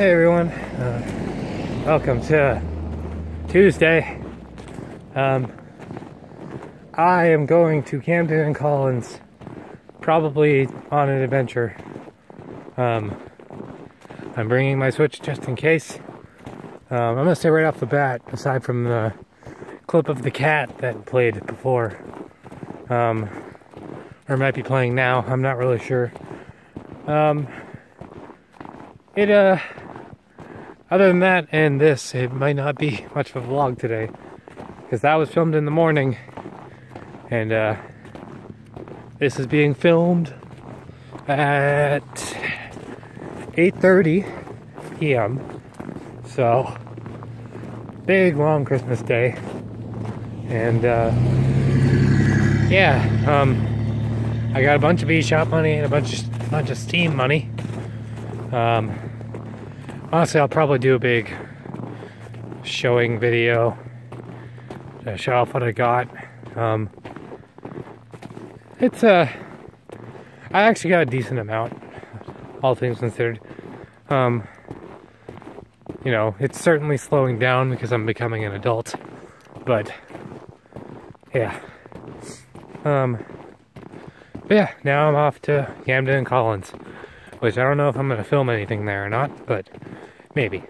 Hey everyone, welcome to Tuesday. I am going to Camden and Collins, probably on an adventure. I'm bringing my Switch just in case. I'm going to say right off the bat, aside from the clip of the cat that played before, or might be playing now, I'm not really sure. Other than that and this, it might not be much of a vlog today, because that was filmed in the morning, and this is being filmed at 8:30 p.m. So, big long Christmas day, and I got a bunch of e shop money and a bunch of steam money. Honestly, I'll probably do a big showing video to show off what I got. I actually got a decent amount, all things considered. You know, it's certainly slowing down because I'm becoming an adult, but yeah. Now I'm off to Camden and Collins, which I don't know if I'm going to film anything there or not, but maybe.